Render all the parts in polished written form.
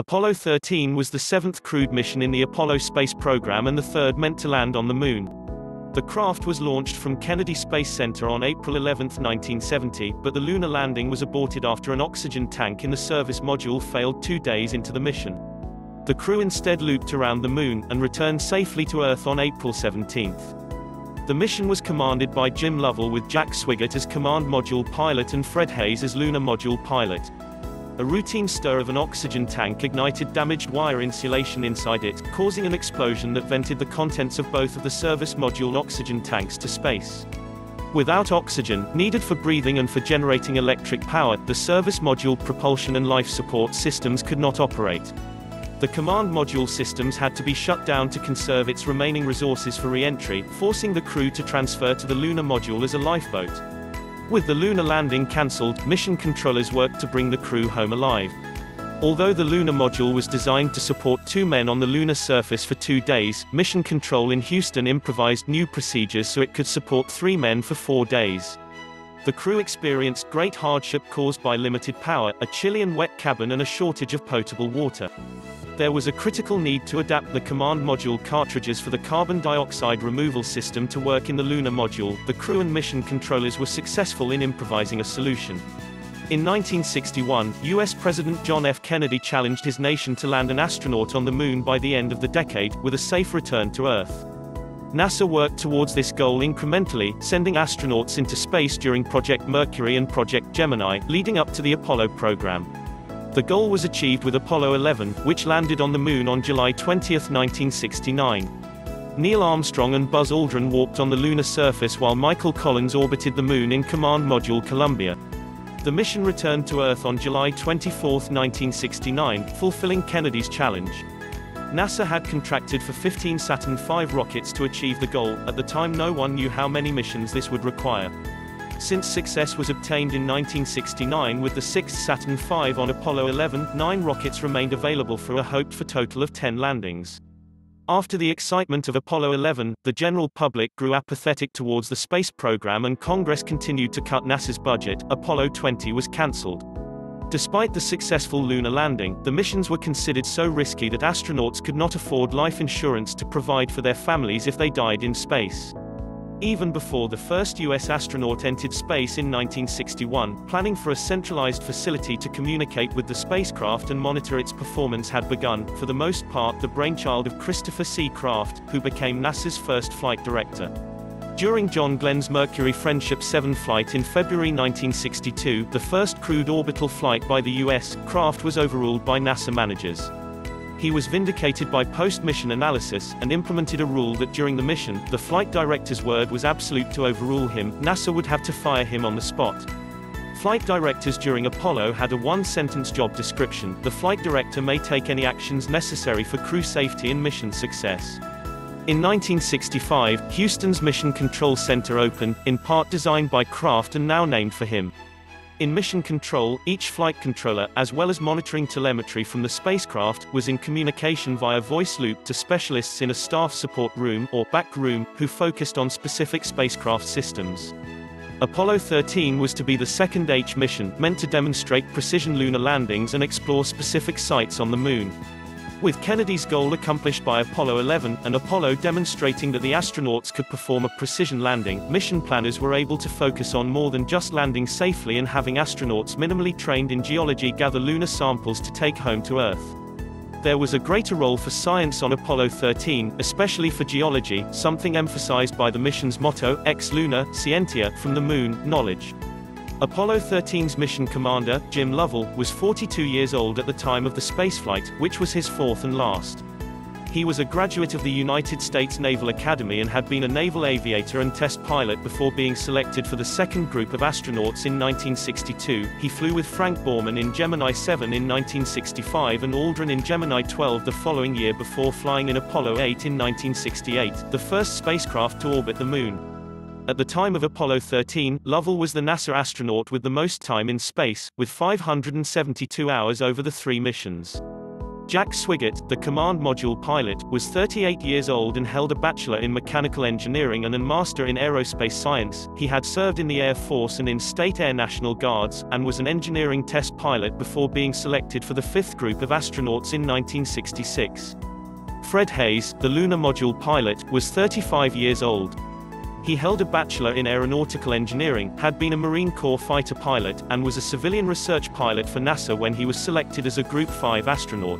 Apollo 13 was the 7th crewed mission in the Apollo space program and the third meant to land on the Moon. The craft was launched from Kennedy Space Center on April 11, 1970, but the lunar landing was aborted after an oxygen tank in the service module failed 2 days into the mission. The crew instead looped around the Moon, and returned safely to Earth on April 17. The mission was commanded by Jim Lovell with Jack Swigert as command module pilot and Fred Haise as lunar module pilot. A routine stir of an oxygen tank ignited damaged wire insulation inside it, causing an explosion that vented the contents of both of the service module oxygen tanks to space. Without oxygen, needed for breathing and for generating electric power, the service module propulsion and life support systems could not operate. The command module systems had to be shut down to conserve its remaining resources for re-entry, forcing the crew to transfer to the lunar module as a lifeboat. With the lunar landing cancelled, mission controllers worked to bring the crew home alive. Although the lunar module was designed to support 2 men on the lunar surface for 2 days, Mission Control in Houston improvised new procedures so it could support 3 men for 4 days. The crew experienced great hardship caused by limited power, a chilly and wet cabin and a shortage of potable water. There was a critical need to adapt the command module cartridges for the carbon dioxide removal system to work in the lunar module. The crew and mission controllers were successful in improvising a solution. In 1961, US President John F. Kennedy challenged his nation to land an astronaut on the Moon by the end of the decade, with a safe return to Earth. NASA worked towards this goal incrementally, sending astronauts into space during Project Mercury and Project Gemini, leading up to the Apollo program. The goal was achieved with Apollo 11, which landed on the Moon on July 20, 1969. Neil Armstrong and Buzz Aldrin walked on the lunar surface while Michael Collins orbited the Moon in Command Module Columbia. The mission returned to Earth on July 24, 1969, fulfilling Kennedy's challenge. NASA had contracted for 15 Saturn V rockets to achieve the goal. At the time, no one knew how many missions this would require. Since success was obtained in 1969 with the 6th Saturn V on Apollo 11, 9 rockets remained available for a hoped-for total of 10 landings. After the excitement of Apollo 11, the general public grew apathetic towards the space program and Congress continued to cut NASA's budget. Apollo 20 was cancelled. Despite the successful lunar landing, the missions were considered so risky that astronauts could not afford life insurance to provide for their families if they died in space. Even before the first US astronaut entered space in 1961, planning for a centralized facility to communicate with the spacecraft and monitor its performance had begun, for the most part the brainchild of Christopher C. Kraft, who became NASA's first flight director. During John Glenn's Mercury Friendship 7 flight in February 1962, the first crewed orbital flight by the US, Kraft was overruled by NASA managers. He was vindicated by post-mission analysis, and implemented a rule that during the mission, the flight director's word was absolute to overrule him. NASA would have to fire him on the spot. Flight directors during Apollo had a one-sentence job description: the flight director may take any actions necessary for crew safety and mission success. In 1965, Houston's Mission Control Center opened, in part designed by Kraft and now named for him. In Mission Control, each flight controller, as well as monitoring telemetry from the spacecraft, was in communication via voice loop to specialists in a staff support room, or back room, who focused on specific spacecraft systems. Apollo 13 was to be the second H mission, meant to demonstrate precision lunar landings and explore specific sites on the Moon. With Kennedy's goal accomplished by Apollo 11, and Apollo demonstrating that the astronauts could perform a precision landing, mission planners were able to focus on more than just landing safely and having astronauts minimally trained in geology gather lunar samples to take home to Earth. There was a greater role for science on Apollo 13, especially for geology, something emphasized by the mission's motto, Ex Luna, Scientia, from the Moon, knowledge. Apollo 13's mission commander, Jim Lovell, was 42 years old at the time of the spaceflight, which was his 4th and last. He was a graduate of the United States Naval Academy and had been a naval aviator and test pilot before being selected for the second group of astronauts in 1962. He flew with Frank Borman in Gemini 7 in 1965 and Aldrin in Gemini 12 the following year before flying in Apollo 8 in 1968, the first spacecraft to orbit the Moon. At the time of Apollo 13, Lovell was the NASA astronaut with the most time in space, with 572 hours over the 3 missions. Jack Swigert, the command module pilot, was 38 years old and held a bachelor in mechanical engineering and a master in aerospace science. He had served in the Air Force and in State Air National Guards, and was an engineering test pilot before being selected for the fifth group of astronauts in 1966. Fred Haise, the lunar module pilot, was 35 years old. He held a bachelor in aeronautical engineering, had been a Marine Corps fighter pilot, and was a civilian research pilot for NASA when he was selected as a Group 5 astronaut.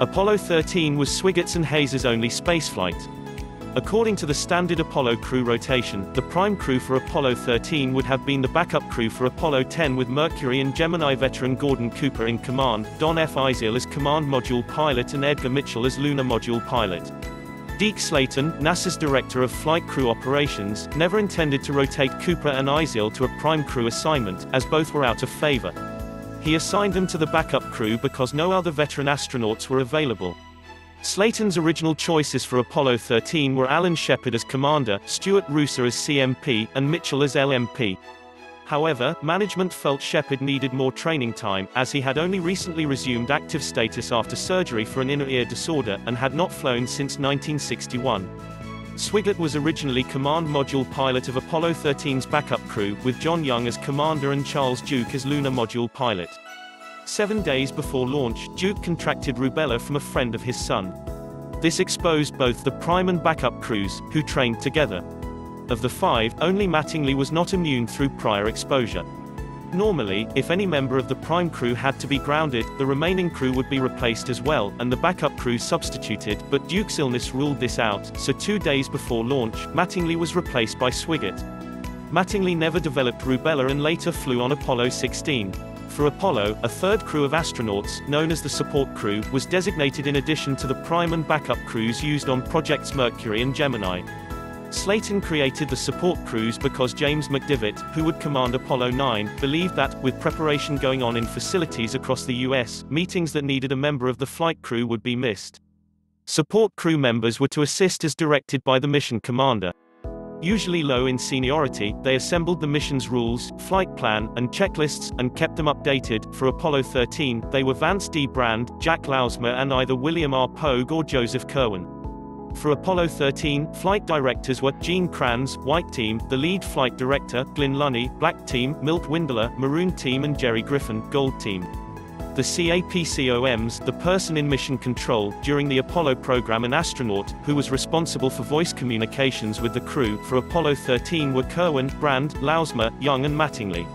Apollo 13 was Swigert's and Haise's only spaceflight. According to the standard Apollo crew rotation, the prime crew for Apollo 13 would have been the backup crew for Apollo 10, with Mercury and Gemini veteran Gordon Cooper in command, Don F. Izell as command module pilot and Edgar Mitchell as lunar module pilot. Deke Slayton, NASA's Director of Flight Crew Operations, never intended to rotate Cooper and Izell to a prime crew assignment, as both were out of favor. He assigned them to the backup crew because no other veteran astronauts were available. Slayton's original choices for Apollo 13 were Alan Shepard as commander, Stuart Rooser as CMP, and Mitchell as LMP. However, management felt Shepard needed more training time, as he had only recently resumed active status after surgery for an inner ear disorder, and had not flown since 1961. Swigert was originally command module pilot of Apollo 13's backup crew, with John Young as commander and Charles Duke as lunar module pilot. 7 days before launch, Duke contracted rubella from a friend of his son. This exposed both the prime and backup crews, who trained together. Of the five, only Mattingly was not immune through prior exposure. Normally, if any member of the prime crew had to be grounded, the remaining crew would be replaced as well, and the backup crew substituted, but Duke's illness ruled this out, so 2 days before launch, Mattingly was replaced by Swigert. Mattingly never developed rubella and later flew on Apollo 16. For Apollo, a third crew of astronauts, known as the support crew, was designated in addition to the prime and backup crews used on projects Mercury and Gemini. Slayton created the support crews because James McDivitt, who would command Apollo 9, believed that, with preparation going on in facilities across the U.S., meetings that needed a member of the flight crew would be missed. Support crew members were to assist as directed by the mission commander. Usually low in seniority, they assembled the mission's rules, flight plan, and checklists, and kept them updated. For Apollo 13, they were Vance D. Brand, Jack Lausma, and either William R. Pogue or Joseph Kerwin. For Apollo 13, flight directors were Gene Kranz, White Team, the lead flight director, Glyn Lunny, Black Team, Milt Windler, Maroon Team, and Jerry Griffin, Gold Team. The CAPCOMs, the person in mission control, during the Apollo program and astronaut, who was responsible for voice communications with the crew, for Apollo 13 were Kerwin, Brand, Lausma, Young and Mattingly.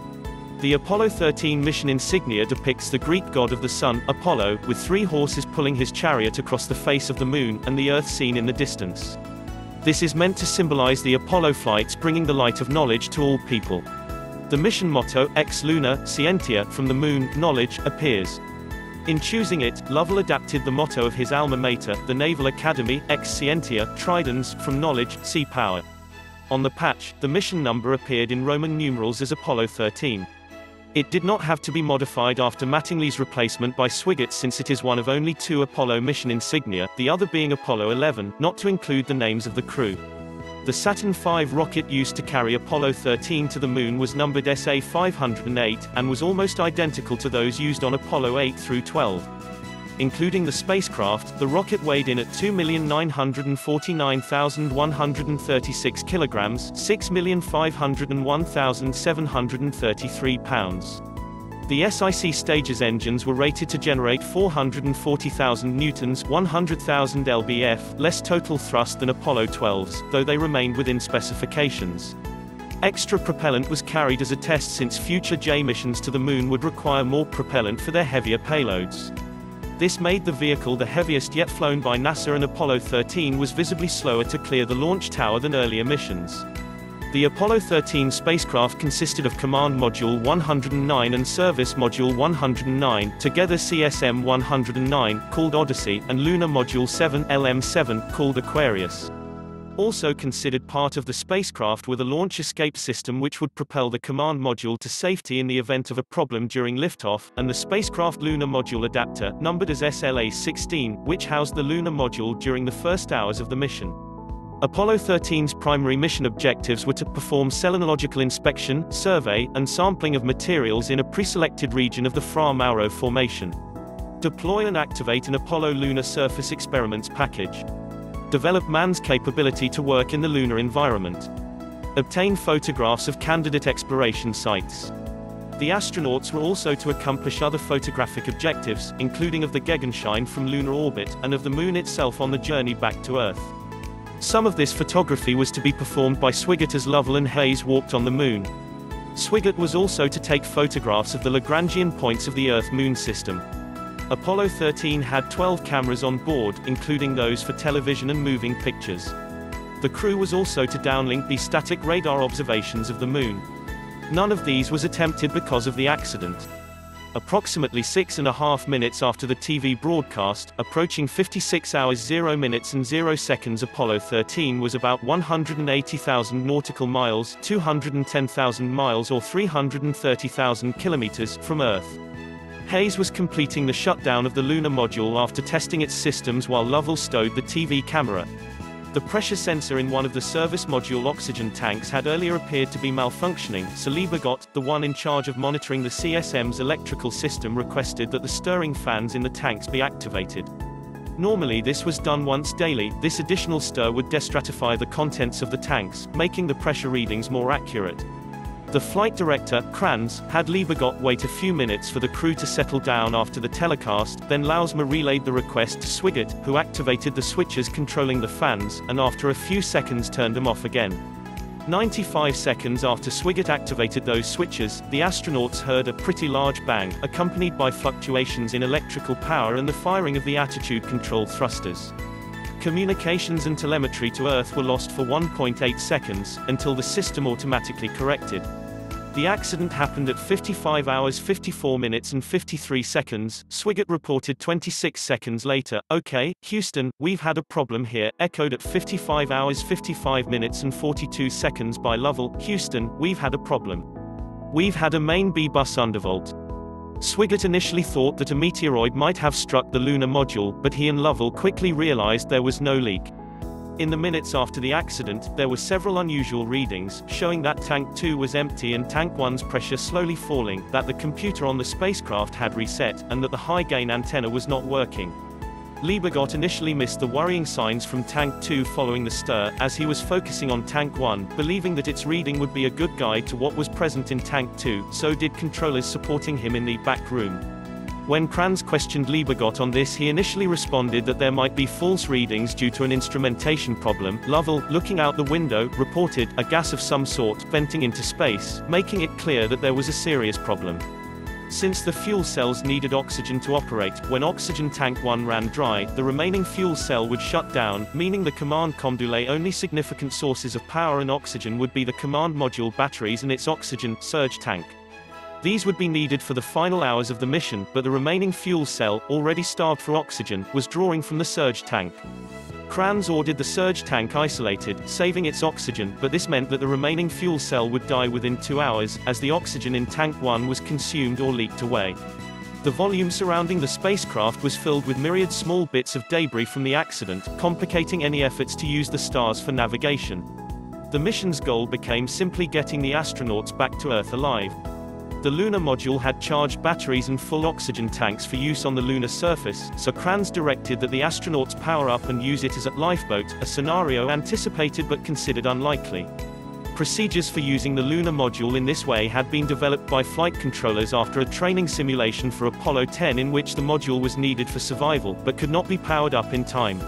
The Apollo 13 mission insignia depicts the Greek god of the sun, Apollo, with three horses pulling his chariot across the face of the moon, and the Earth seen in the distance. This is meant to symbolize the Apollo flights bringing the light of knowledge to all people. The mission motto, Ex Luna, Scientia, from the moon, knowledge, appears. In choosing it, Lovell adapted the motto of his alma mater, the Naval Academy, Ex Scientia, Tridens, from knowledge, see power. On the patch, the mission number appeared in Roman numerals as Apollo 13. It did not have to be modified after Mattingly's replacement by Swigert, since it is one of only two Apollo mission insignia, the other being Apollo 11, not to include the names of the crew. The Saturn V rocket used to carry Apollo 13 to the Moon was numbered SA-508, and was almost identical to those used on Apollo 8 through 12. Including the spacecraft, the rocket weighed in at 2,949,136 kilograms, 6,501,733 pounds. The SIC stages engines were rated to generate 440,000 newtons, 100,000 lbf, less total thrust than Apollo 12's, though they remained within specifications. Extra propellant was carried as a test, since future J missions to the Moon would require more propellant for their heavier payloads. This made the vehicle the heaviest yet flown by NASA, and Apollo 13 was visibly slower to clear the launch tower than earlier missions. The Apollo 13 spacecraft consisted of Command Module 109 and Service Module 109, together CSM 109, called Odyssey, and Lunar Module 7, LM7, called Aquarius. Also considered part of the spacecraft were the Launch Escape System, which would propel the Command Module to safety in the event of a problem during liftoff, and the Spacecraft Lunar Module Adapter, numbered as SLA-16, which housed the Lunar Module during the first hours of the mission. Apollo 13's primary mission objectives were to perform selenological inspection, survey, and sampling of materials in a preselected region of the Fra Mauro Formation. Deploy and activate an Apollo Lunar Surface Experiments package. Develop man's capability to work in the lunar environment. Obtain photographs of candidate exploration sites. The astronauts were also to accomplish other photographic objectives, including of the Gegenschein from lunar orbit, and of the Moon itself on the journey back to Earth. Some of this photography was to be performed by Swigert as Lovell and Haise walked on the Moon. Swigert was also to take photographs of the Lagrangian points of the Earth-Moon system. Apollo 13 had 12 cameras on board, including those for television and moving pictures. The crew was also to downlink B-static radar observations of the Moon. None of these was attempted because of the accident. Approximately 6.5 minutes after the TV broadcast, approaching 56 hours 0 minutes and 0 seconds, Apollo 13 was about 180,000 nautical miles, 210,000 miles or 330,000 kilometers from Earth. Haise was completing the shutdown of the lunar module after testing its systems while Lovell stowed the TV camera. The pressure sensor in one of the service module oxygen tanks had earlier appeared to be malfunctioning, so Liebergot, the one in charge of monitoring the CSM's electrical system, requested that the stirring fans in the tanks be activated. Normally this was done once daily. This additional stir would destratify the contents of the tanks, making the pressure readings more accurate. The flight director, Kranz, had Liebergot wait a few minutes for the crew to settle down after the telecast, then Lausma relayed the request to Swigert, who activated the switches controlling the fans, and after a few seconds turned them off again. 95 seconds after Swigert activated those switches, the astronauts heard a pretty large bang, accompanied by fluctuations in electrical power and the firing of the attitude control thrusters. Communications and telemetry to Earth were lost for 1.8 seconds, until the system automatically corrected. The accident happened at 55 hours 54 minutes and 53 seconds, Swigert reported 26 seconds later. "Okay, Houston, we've had a problem here," echoed at 55 hours 55 minutes and 42 seconds by Lovell. "Houston, we've had a problem. We've had a main B bus undervolt." Swigert initially thought that a meteoroid might have struck the lunar module, but he and Lovell quickly realized there was no leak. In the minutes after the accident, there were several unusual readings, showing that Tank 2 was empty and Tank 1's pressure slowly falling, that the computer on the spacecraft had reset, and that the high-gain antenna was not working. Liebergot initially missed the worrying signs from Tank 2 following the stir, as he was focusing on Tank 1, believing that its reading would be a good guide to what was present in Tank 2, so did controllers supporting him in the back room. When Kranz questioned Liebergot on this, he initially responded that there might be false readings due to an instrumentation problem. Lovell, looking out the window, reported a gas of some sort venting into space, making it clear that there was a serious problem. Since the fuel cells needed oxygen to operate, when oxygen tank 1 ran dry, the remaining fuel cell would shut down, meaning the command module only significant sources of power and oxygen would be the command module batteries and its oxygen surge tank. These would be needed for the final hours of the mission, but the remaining fuel cell, already starved for oxygen, was drawing from the surge tank. Kranz ordered the surge tank isolated, saving its oxygen, but this meant that the remaining fuel cell would die within 2 hours, as the oxygen in Tank 1 was consumed or leaked away. The volume surrounding the spacecraft was filled with myriad small bits of debris from the accident, complicating any efforts to use the stars for navigation. The mission's goal became simply getting the astronauts back to Earth alive. The lunar module had charged batteries and full oxygen tanks for use on the lunar surface, so Kranz directed that the astronauts power up and use it as a lifeboat, a scenario anticipated but considered unlikely. Procedures for using the lunar module in this way had been developed by flight controllers after a training simulation for Apollo 10 in which the module was needed for survival, but could not be powered up in time.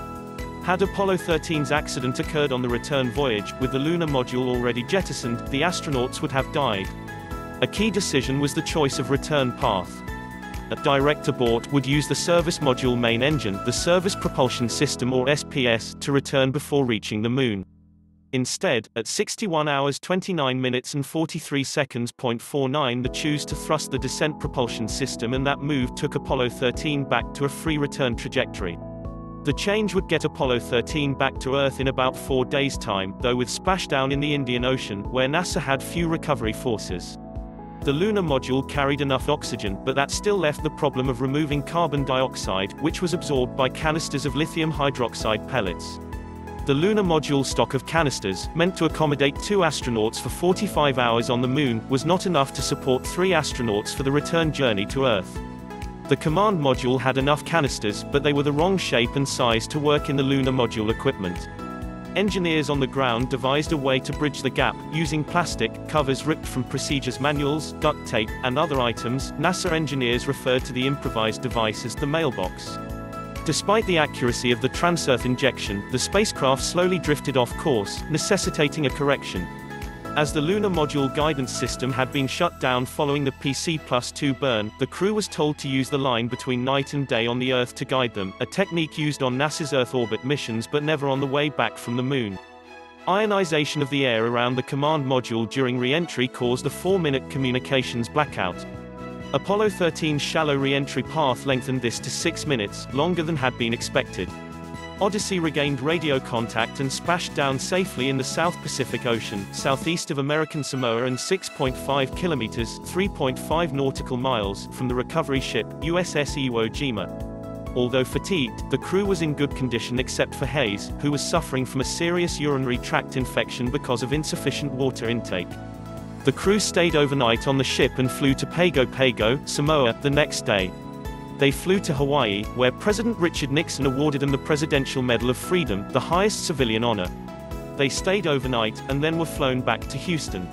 Had Apollo 13's accident occurred on the return voyage, with the lunar module already jettisoned, the astronauts would have died. A key decision was the choice of return path. A direct abort would use the service module main engine, the service propulsion system or SPS, to return before reaching the Moon. Instead, at 61 hours 29 minutes and 43 seconds 49, the choose to thrust the descent propulsion system, and that move took Apollo 13 back to a free return trajectory. The change would get Apollo 13 back to Earth in about 4 days' time, though with splashdown in the Indian Ocean, where NASA had few recovery forces. The lunar module carried enough oxygen, but that still left the problem of removing carbon dioxide, which was absorbed by canisters of lithium hydroxide pellets. The lunar module stock of canisters, meant to accommodate 2 astronauts for 45 hours on the Moon, was not enough to support 3 astronauts for the return journey to Earth. The command module had enough canisters, but they were the wrong shape and size to work in the lunar module equipment. Engineers on the ground devised a way to bridge the gap, using plastic covers ripped from procedures manuals, duct tape, and other items. NASA engineers referred to the improvised device as the mailbox. Despite the accuracy of the transurf injection, the spacecraft slowly drifted off course, necessitating a correction. As the lunar module guidance system had been shut down following the PC+2 burn, the crew was told to use the line between night and day on the Earth to guide them, a technique used on NASA's Earth orbit missions but never on the way back from the Moon. Ionization of the air around the command module during re-entry caused a 4-minute communications blackout. Apollo 13's shallow re-entry path lengthened this to 6 minutes, longer than had been expected. Odyssey regained radio contact and splashed down safely in the South Pacific Ocean, southeast of American Samoa and 6.5 kilometers (3.5 nautical miles) from the recovery ship, USS Iwo Jima. Although fatigued, the crew was in good condition except for Haise, who was suffering from a serious urinary tract infection because of insufficient water intake. The crew stayed overnight on the ship and flew to Pago Pago, Samoa, the next day. They flew to Hawaii, where President Richard Nixon awarded them the Presidential Medal of Freedom, the highest civilian honor. They stayed overnight, and then were flown back to Houston.